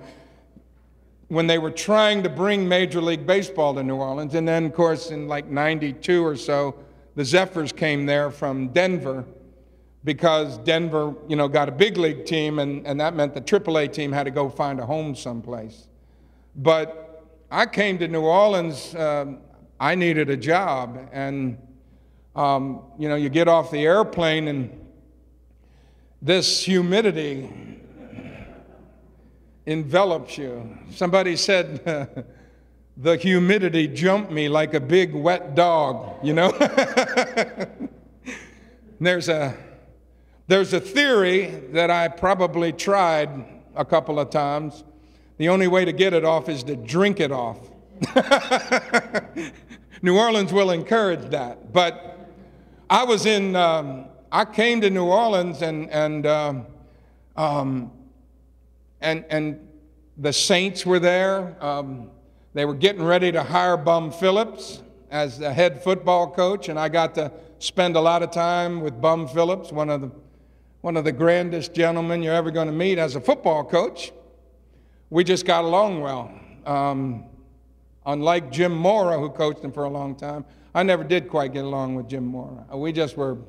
when they were trying to bring Major League Baseball to New Orleans. And then, of course, in like ninety-two or so, the Zephyrs came there from Denver because Denver, you know, got a big league team, and, and that meant the triple A team had to go find a home someplace. But I came to New Orleans, uh, I needed a job, and um, you know, you get off the airplane and this humidity envelops you. Somebody said, uh, the humidity jumped me like a big wet dog, you know? There's a, there's a theory that I probably tried a couple of times. The only way to get it off is to drink it off. New Orleans will encourage that. But I was in, um, I came to New Orleans and, and, um, um, and, and the Saints were there. Um, they were getting ready to hire Bum Phillips as the head football coach, and I got to spend a lot of time with Bum Phillips, one of the, one of the grandest gentlemen you're ever going to meet as a football coach. We just got along well. Um, unlike Jim Mora, who coached him for a long time, I never did quite get along with Jim Mora. We just were,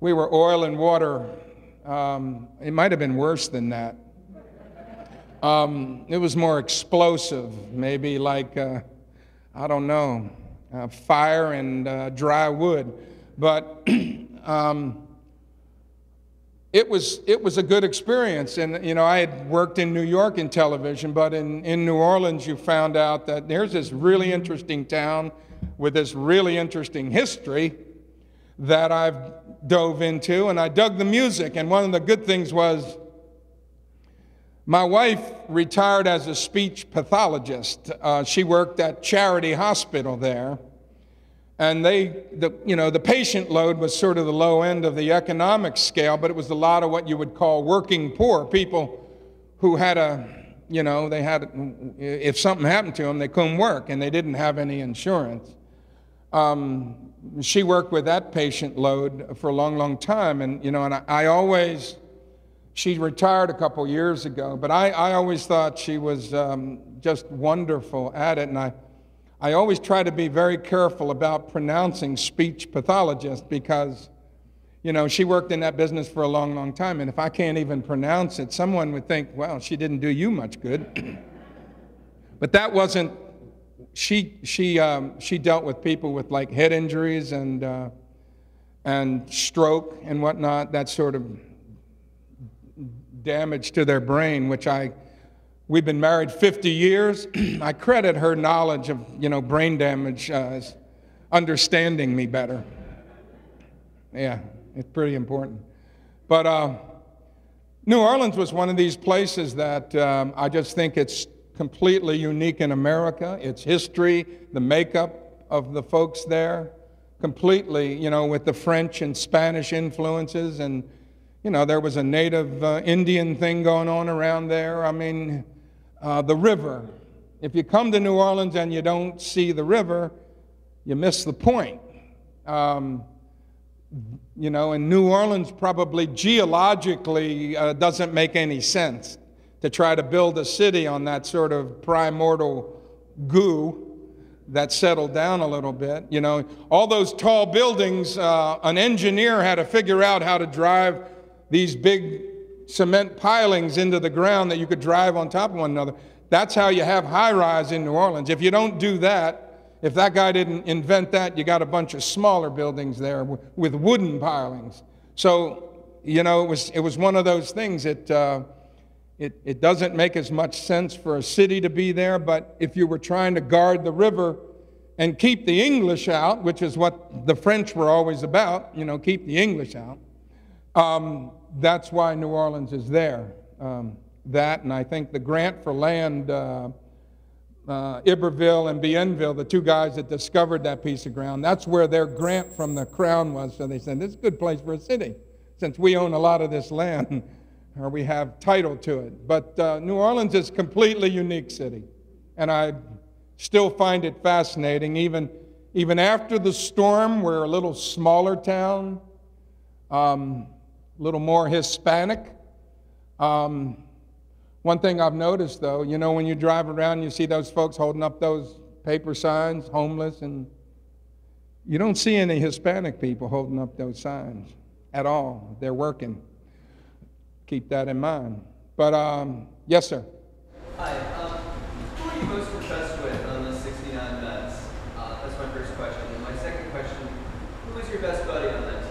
we were oil and water. Um, it might have been worse than that. Um, it was more explosive, maybe like, uh, I don't know, uh, fire and uh, dry wood. But um, It was, it was a good experience, and you know, I had worked in New York in television, but in, in New Orleans you found out that there's this really interesting town with this really interesting history that I've dove into, and I dug the music, and one of the good things was my wife retired as a speech pathologist. Uh, she worked at Charity Hospital there. And they, the, you know, the patient load was sort of the low end of the economic scale, but it was a lot of what you would call working poor, people who had a, you know, they had, if something happened to them, they couldn't work, and they didn't have any insurance. Um, she worked with that patient load for a long, long time, and, you know, and I, I always, she retired a couple years ago, but I, I always thought she was um, just wonderful at it, and I, I always try to be very careful about pronouncing speech pathologist because You know, she worked in that business for a long, long time, and if I can't even pronounce it, someone would think, well, she didn't do you much good. But that wasn't, she, she, um, she dealt with people with like head injuries and, uh, and stroke and whatnot, that sort of damage to their brain, which I, we've been married fifty years. I credit her knowledge of, you know, brain damage uh, as understanding me better. Yeah, it's pretty important. But uh, New Orleans was one of these places that um, I just think it's completely unique in America. Its history, the makeup of the folks there, completely, you know, with the French and Spanish influences. And, you know, there was a native uh, Indian thing going on around there. I mean, uh, the river. If you come to New Orleans and you don't see the river, you miss the point. Um, You know, and New Orleans probably geologically uh, doesn't make any sense to try to build a city on that sort of primordial goo that settled down a little bit. You know, all those tall buildings, uh, an engineer had to figure out how to drive these big cement pilings into the ground that you could drive on top of one another. That's how you have high-rise in New Orleans. If you don't do that, if that guy didn't invent that, you got a bunch of smaller buildings there with wooden pilings. So, you know, it was, it was one of those things. It, uh, it, it doesn't make as much sense for a city to be there, but if you were trying to guard the river and keep the English out, which is what the French were always about, you know, keep the English out, um, that's why New Orleans is there. Um, that, and I think the grant for land, uh, Uh, Iberville and Bienville, the two guys that discovered that piece of ground, that's where their grant from the Crown was. So they said, this is a good place for a city, since we own a lot of this land, or we have title to it. But uh, New Orleans is a completely unique city, and I still find it fascinating. Even, even after the storm, we're a little smaller town, um, a little more Hispanic. Um, One thing I've noticed, though, you know, when you drive around and you see those folks holding up those paper signs, homeless, and you don't see any Hispanic people holding up those signs at all. They're working. Keep that in mind. But, um, yes, sir? Hi. Um, who are you most impressed with on the sixty-nine Mets? Uh, that's my first question. And my second question, who was your best buddy on that team?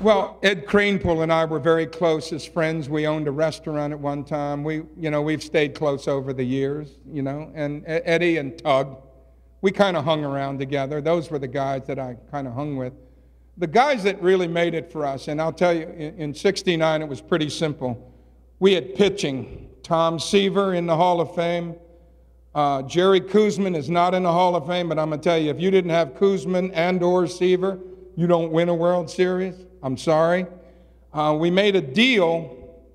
Well, Ed Cranepool and I were very close as friends. We owned a restaurant at one time. We, you know, we've stayed close over the years, you know, and Eddie and Tug, we kind of hung around together. Those were the guys that I kind of hung with. The guys that really made it for us, and I'll tell you, in sixty-nine, it was pretty simple. We had pitching. Tom Seaver in the Hall of Fame. Uh, Jerry Koosman is not in the Hall of Fame, but I'm going to tell you, if you didn't have Koosman and or Seaver, you don't win a World Series. I'm sorry. Uh, we made a deal,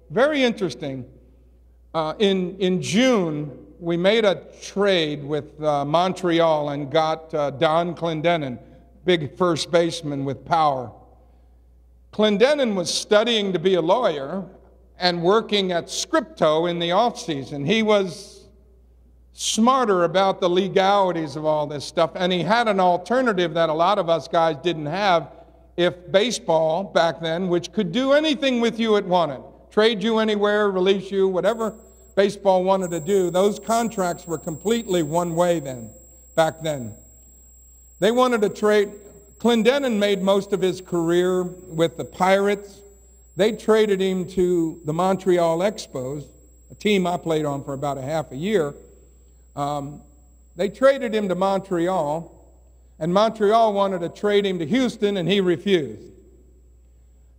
very interesting. Uh, in, in June, we made a trade with uh, Montreal and got uh, Don Clendenon, big first baseman with power. Clendenon was studying to be a lawyer and working at Scripto in the off season. He was smarter about the legalities of all this stuff, and he had an alternative that a lot of us guys didn't have. If baseball back then, which could do anything with you it wanted, trade you anywhere, release you, whatever baseball wanted to do, those contracts were completely one way then, back then. They wanted to trade. Clendenon made most of his career with the Pirates. They traded him to the Montreal Expos, a team I played on for about a half a year. Um, they traded him to Montreal. And Montreal wanted to trade him to Houston, and he refused.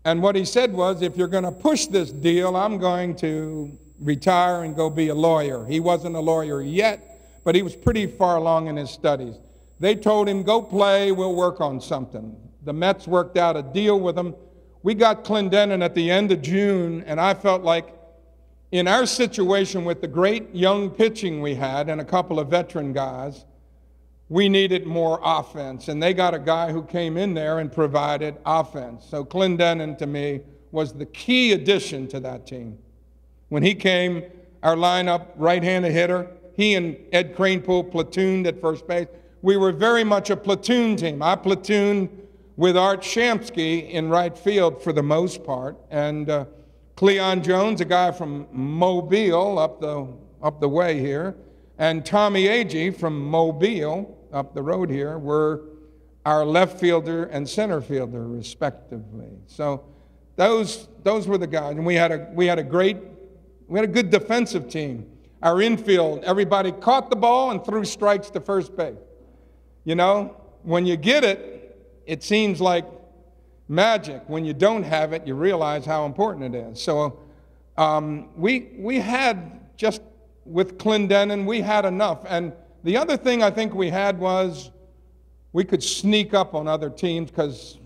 And what he said was, if you're going to push this deal, I'm going to retire and go be a lawyer. He wasn't a lawyer yet, but he was pretty far along in his studies. They told him, go play, we'll work on something. The Mets worked out a deal with him. We got Clendenon at the end of June, and I felt like in our situation with the great young pitching we had and a couple of veteran guys, we needed more offense, and they got a guy who came in there and provided offense. So Clendenon, to me, was the key addition to that team. When he came, our lineup, right-handed hitter, he and Ed Cranepool platooned at first base. We were very much a platoon team. I platooned with Art Shamsky in right field for the most part, and uh, Cleon Jones, a guy from Mobile up the, up the way here, and Tommy Agee from Mobile up the road here were our left fielder and center fielder respectively. So those, those were the guys, and we had, a, we had a great, we had a good defensive team. Our infield, everybody caught the ball and threw strikes to first base. You know, when you get it, it seems like magic. When you don't have it, you realize how important it is. So um, we, we had, just with Clendenon, we had enough. And the other thing I think we had was we could sneak up on other teams, because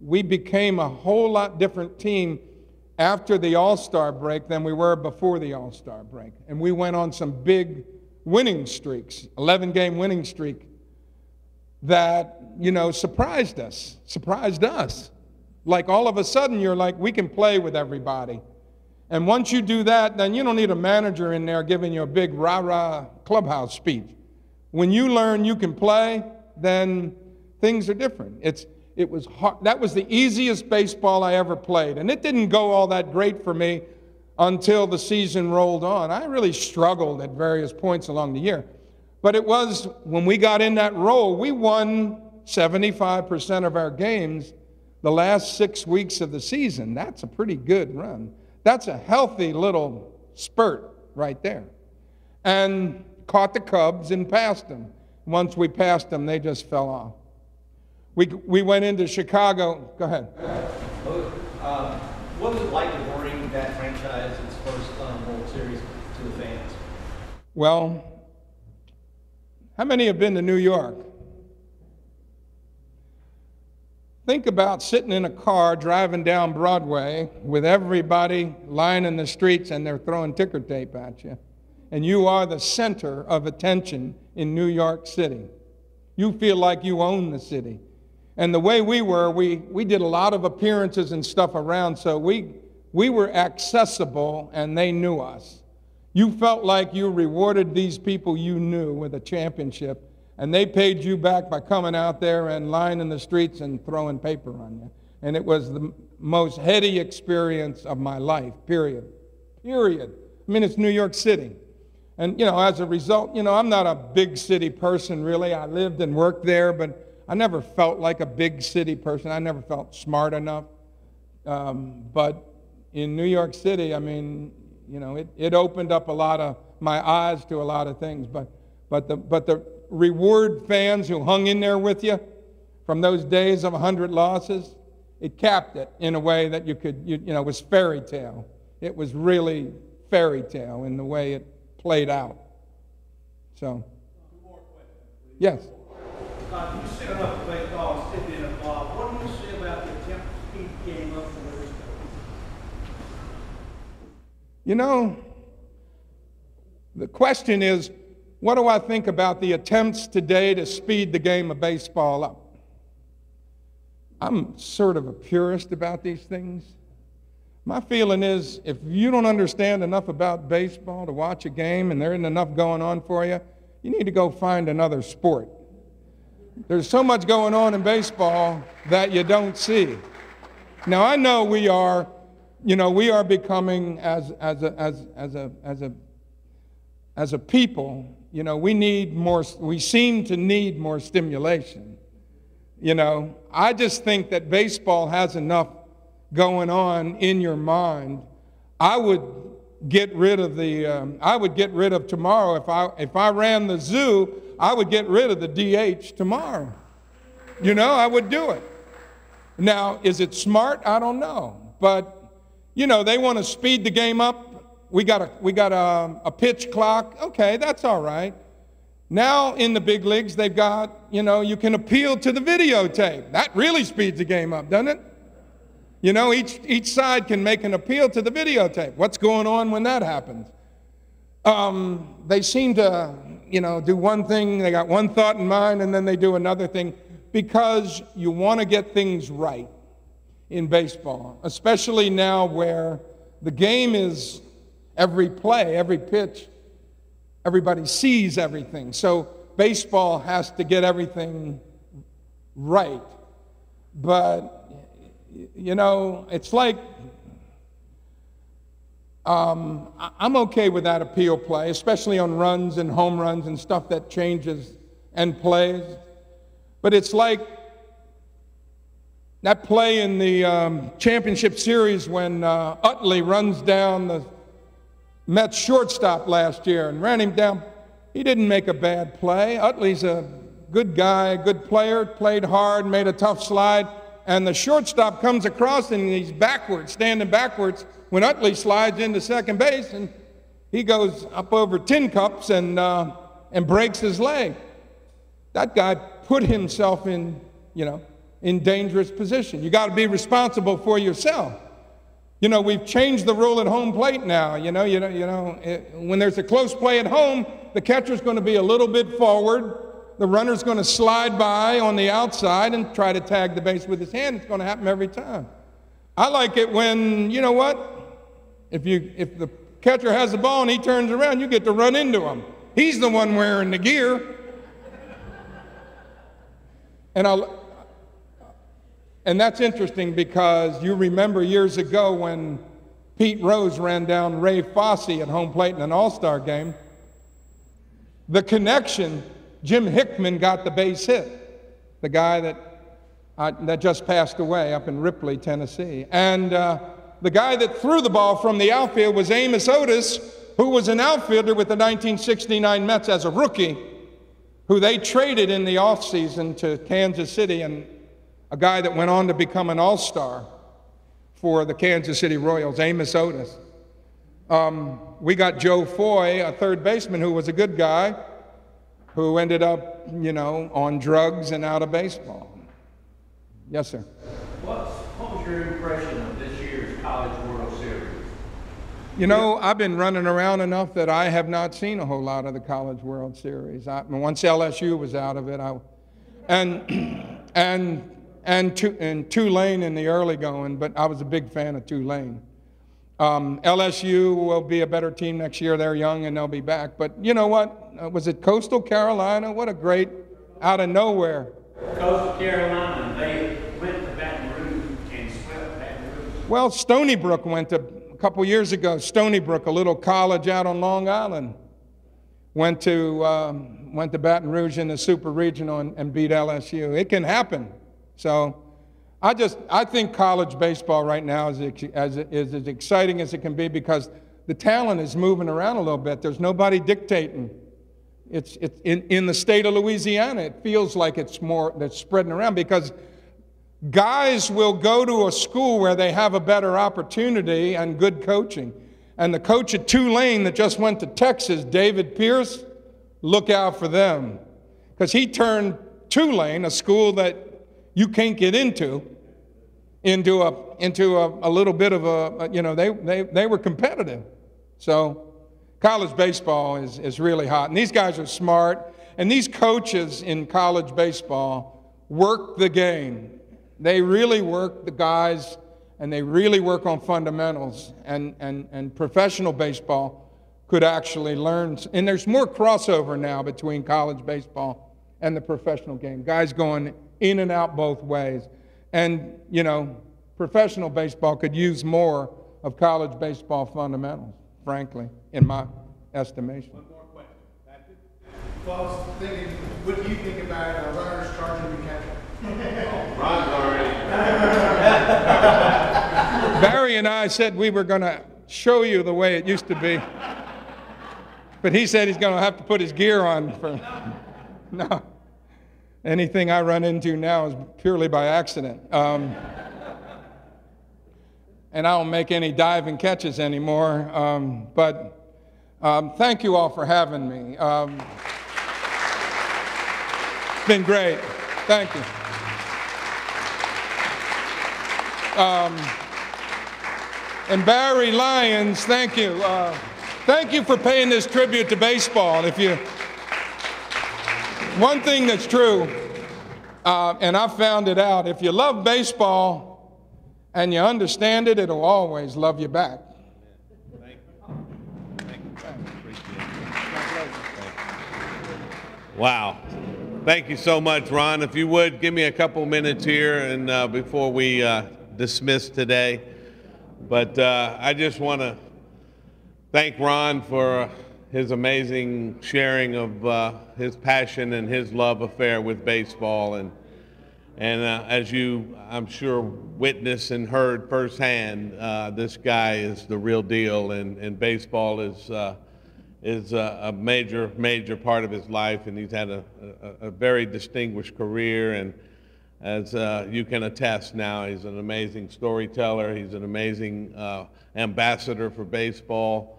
we became a whole lot different team after the All-Star break than we were before the All-Star break. And we went on some big winning streaks, eleven game winning streak, that, you know, surprised us, surprised us. Like all of a sudden you're like, we can play with everybody. And once you do that, then you don't need a manager in there giving you a big rah-rah clubhouse speech. When you learn you can play, then things are different. It's, it was hard. That was the easiest baseball I ever played. And it didn't go all that great for me until the season rolled on. I really struggled at various points along the year. But it was, when we got in that role, we won seventy-five percent of our games the last six weeks of the season. That's a pretty good run. That's a healthy little spurt right there. And caught the Cubs and passed them. Once we passed them, they just fell off. We, we went into Chicago. Go ahead. Uh, what was it like to bring that franchise, its first um, World Series, to the fans? Well, how many have been to New York? Think about sitting in a car driving down Broadway with everybody lining the streets and they're throwing ticker tape at you. And you are the center of attention in New York City. You feel like you own the city. And the way we were, we, we did a lot of appearances and stuff around, so we, we were accessible and they knew us. You felt like you rewarded these people you knew with a championship, and they paid you back by coming out there and lining the streets and throwing paper on you. And it was the most heady experience of my life, period. Period. I mean, it's New York City. And, you know, as a result, you know, I'm not a big city person, really. I lived and worked there, but I never felt like a big city person. I never felt smart enough. Um, but in New York City, I mean, you know, it, it opened up a lot of my eyes to a lot of things. But, but, the, but the reward fans who hung in there with you from those days of a hundred losses, it capped it in a way that you could, you, you know, it was fairy tale. It was really fairy tale in the way it played out. So, yes. Uh, you set up a play call, sitting in a ball. What do you say about the attempt to speed the game up for the rest? You know, the question is, what do I think about the attempts today to speed the game of baseball up? I'm sort of a purist about these things. My feeling is, if you don't understand enough about baseball to watch a game and there isn't enough going on for you, you need to go find another sport. There's so much going on in baseball that you don't see. Now, I know we are, you know, we are becoming, as, as, a, as, as, a, as, a, as a people, you know, we need more, we seem to need more stimulation. You know, I just think that baseball has enough going on in your mind. I would get rid of the, um, I would get rid of tomorrow. If I, if I ran the zoo, I would get rid of the D H tomorrow. You know, I would do it. Now, is it smart? I don't know. But, you know, they want to speed the game up. We got a, we got a, a pitch clock. Okay, that's all right. Now in the big leagues, they've got, you know, you can appeal to the videotape. That really speeds the game up, doesn't it? You know, each, each side can make an appeal to the videotape. What's going on when that happens? Um, they seem to, you know, do one thing, they got one thought in mind, and then they do another thing, because you want to get things right in baseball, especially now where the game is every play, every pitch, everybody sees everything. So baseball has to get everything right. But, you know, it's like, um, I'm okay with that appeal play, especially on runs and home runs and stuff that changes and plays. But it's like that play in the um, championship series when uh, Utley runs down the Mets shortstop last year and ran him down. He didn't make a bad play. Utley's a good guy, good player, played hard, made a tough slide, and the shortstop comes across and he's backwards, standing backwards, when Utley slides into second base, and he goes up over tin cups and, uh, and breaks his leg. That guy put himself in, you know, in dangerous position. You got to be responsible for yourself. You know, we've changed the rule at home plate now. You know, you know, you know it, when there's a close play at home, the catcher's going to be a little bit forward. The runner's going to slide by on the outside and try to tag the base with his hand. It's going to happen every time. I like it when, you know what? If you, if the catcher has the ball and he turns around, you get to run into him. He's the one wearing the gear. And I'll, and that's interesting because you remember years ago when Pete Rose ran down Ray Fosse at home plate in an All-Star game. The connection, Jim Hickman got the base hit, the guy that, uh, that just passed away up in Ripley, Tennessee. And uh, the guy that threw the ball from the outfield was Amos Otis, who was an outfielder with the nineteen sixty-nine Mets as a rookie, who they traded in the offseason to Kansas City, and a guy that went on to become an all-star for the Kansas City Royals, Amos Otis. Um, we got Joe Foy, a third baseman who was a good guy, who ended up, you know, on drugs and out of baseball. Yes, sir. What's, what was your impression of this year's College World Series? You know, I've been running around enough that I have not seen a whole lot of the College World Series. I, once L S U was out of it, I, and and and, to, and Tulane in the early going, but I was a big fan of Tulane. Um, L S U will be a better team next year. They're young and they'll be back. But you know what? Uh, was it Coastal Carolina? What a great out of nowhere. Coastal Carolina, they went to Baton Rouge and swept Baton Rouge. Well, Stony Brook went to, a couple years ago, Stony Brook, a little college out on Long Island, went to, um, went to Baton Rouge in the Super Regional and, and beat L S U. It can happen. So I just, I think college baseball right now is as, is as exciting as it can be because the talent is moving around a little bit. There's nobody dictating. It's, it's in, in the state of Louisiana, it feels like it's more, that's spreading around because guys will go to a school where they have a better opportunity and good coaching. And the coach at Tulane that just went to Texas, David Pierce, look out for them. Because he turned Tulane, a school that you can't get into, into a, into a, a little bit of a, you know, they, they, they were competitive. So college baseball is, is really hot. And these guys are smart. And these coaches in college baseball work the game. They really work the guys, and they really work on fundamentals. And, and, and professional baseball could actually learn. And there's more crossover now between college baseball and the professional game. Guys going in and out both ways. And, you know, professional baseball could use more of college baseball fundamentals, frankly, in my estimation. One more question. Well, I was thinking, what do you think about uh, runners charging the catcher? Oh, Ron's already. Barry and I said we were going to show you the way it used to be. But he said he's going to have to put his gear on for... No. No. Anything I run into now is purely by accident. Um, and I don't make any diving catches anymore. Um, but um, thank you all for having me. Um, it's been great. Thank you. Um, and Barry Lyons, thank you. Uh, thank you for paying this tribute to baseball. If you... One thing that's true, uh, and I found it out, if you love baseball and you understand it, it'll always love you back. Thank you. Thank you. Thank you. Wow. Thank you so much, Ron. If you would, give me a couple minutes here and uh, before we uh, dismiss today. But uh, I just want to thank Ron for his amazing sharing of uh, his passion and his love affair with baseball. And, and uh, as you, I'm sure, witnessed and heard firsthand, uh, this guy is the real deal, and, and baseball is uh, is a, a major, major part of his life, and he's had a, a, a very distinguished career, and as uh, you can attest now, he's an amazing storyteller, he's an amazing uh, ambassador for baseball.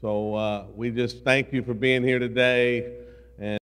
So uh, we just thank you for being here today.